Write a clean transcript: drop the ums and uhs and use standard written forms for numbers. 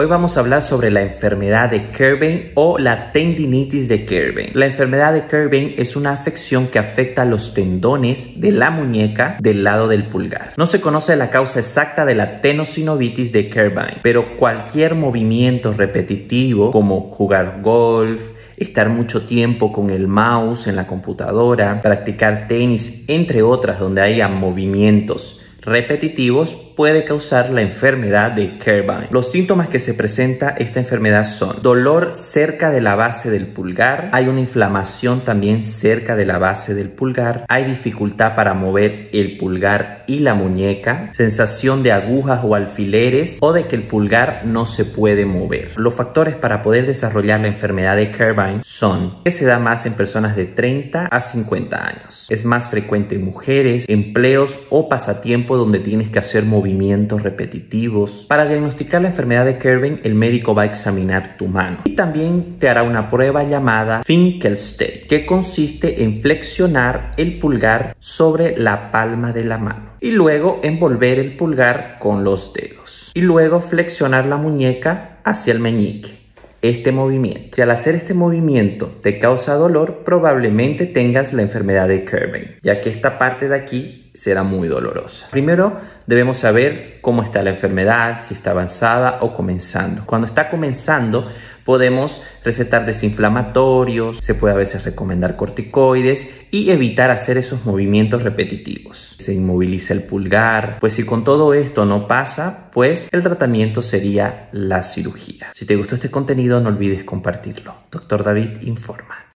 Hoy vamos a hablar sobre la enfermedad de Quervain o la tendinitis de Quervain. La enfermedad de Quervain es una afección que afecta a los tendones de la muñeca del lado del pulgar. No se conoce la causa exacta de la tenosinovitis de Quervain, pero cualquier movimiento repetitivo como jugar golf, estar mucho tiempo con el mouse en la computadora, practicar tenis, entre otras donde haya movimientos repetitivos, puede causar la enfermedad de Quervain. Los síntomas que se presenta esta enfermedad son dolor cerca de la base del pulgar, hay una inflamación también cerca de la base del pulgar, hay dificultad para mover el pulgar y la muñeca, sensación de agujas o alfileres o de que el pulgar no se puede mover. Los factores para poder desarrollar la enfermedad de Quervain son que se da más en personas de 30 a 50 años, es más frecuente en mujeres, empleos o pasatiempos donde tienes que hacer movimientos repetitivos. Para diagnosticar la enfermedad de Quervain, el médico va a examinar tu mano y también te hará una prueba llamada Finkelstein, que consiste en flexionar el pulgar sobre la palma de la mano y luego envolver el pulgar con los dedos y luego flexionar la muñeca hacia el meñique. Este movimiento, si al hacer este movimiento te causa dolor, probablemente tengas la enfermedad de Quervain, ya que esta parte de aquí será muy dolorosa. Primero debemos saber cómo está la enfermedad, si está avanzada o comenzando. Cuando está comenzando podemos recetar desinflamatorios, se puede a veces recomendar corticoides y evitar hacer esos movimientos repetitivos. Se inmoviliza el pulgar, pues si con todo esto no pasa, pues el tratamiento sería la cirugía. Si te gustó este contenido, no olvides compartirlo. Dr. David informa.